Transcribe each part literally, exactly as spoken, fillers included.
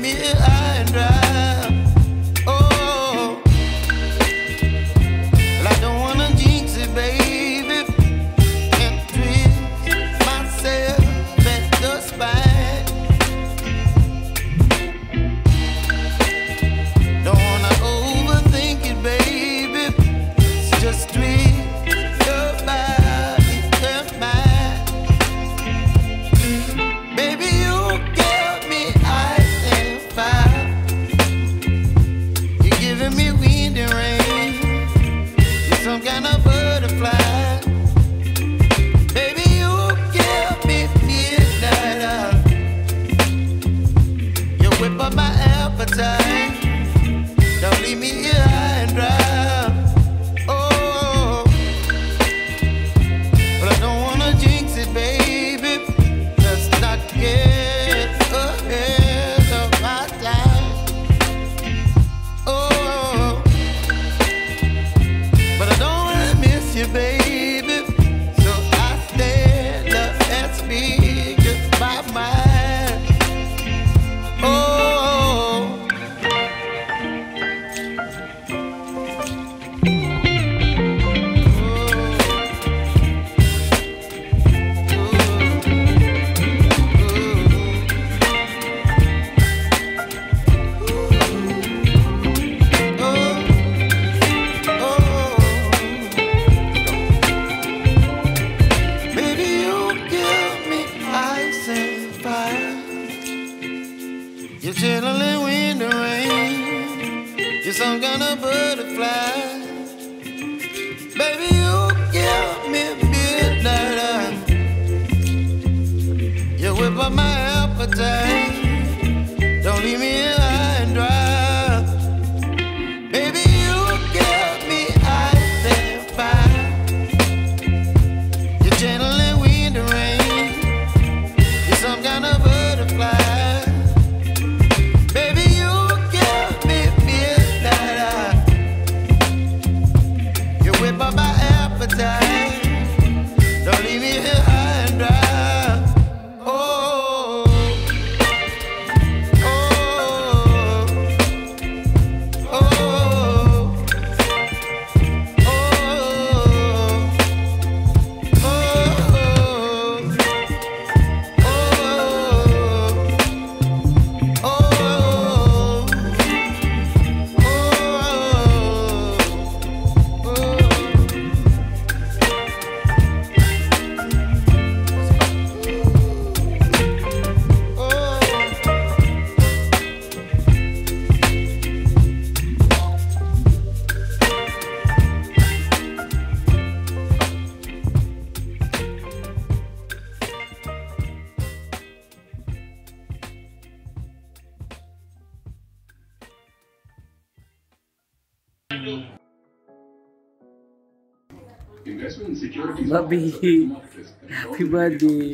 leave me high and dry. Oh, well, I don't wanna jinx it, baby, and twist myself at the spine. Don't wanna overthink it, baby, it's just twist. Don't leave me here high and dry. Oh, but I don't wanna jinx it, baby. Let's not get ahead of my time. Oh, but I don't wanna miss you, baby. So I stand up and speak just my mind. You're chilling when the rain, you're some kind of butterfly. Baby, you give me midnight eye. You whip up my appetite, don't leave me high and dry. Baby, you give me ice and fire. You're chilling when the rain, you're some kind of butterfly. Don't leave me here high and dry. Oh, oh, oh, oh, oh, oh, oh, oh, oh. Bobby, happy birthday.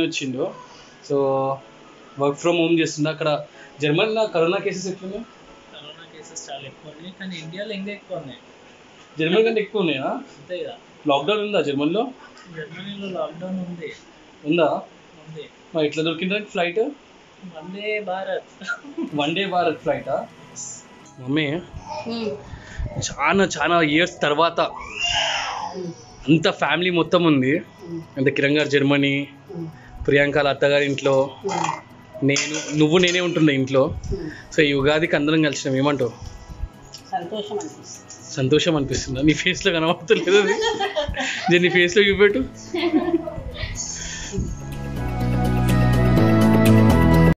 అని వచ్చిందో. So work from home చేస్తుంది అక్కడ. జర్మనీలో corona cases ఎట్లున్నాయి? Corona cases చాలా ఎక్కువ ఉన్నాయి, కానీ ఇండియాలో ఇంకా ఎక్కువ ఉన్నాయి. జర్మనీ కంటే ఎక్కువ ఉన్నాయా? అంతే కదా. లాక్డౌన్ ఉందా జర్మనీలో? జర్మనీలో లాక్డౌన్ ఉంది. ఉందా? ఉంది. మరి ఎట్లా దొరికిందండి ఫ్లైట్? వందే భారత్. వందే భారత్ ఫ్లైటా? మమ్మీ చాలా చాలా ఇయర్స్ తర్వాత అంత ఫ్యామిలీ మొత్తం ఉంది. అంటే కిరణ్ గారు జర్మనీ, ప్రియాంక అత్తగారి ఇంట్లో, నేను నువ్వు నేనే ఉంటుండే ఇంట్లో. సో ఈ ఉగాదికి అందరం కలిసినాం. ఏమంటావు? సంతోషం అనిపిస్తుంది. సంతోషం అనిపిస్తుందా? నీ ఫేస్లో కనబడతలేదు, నీ ఫేస్లో చూపెట్టు.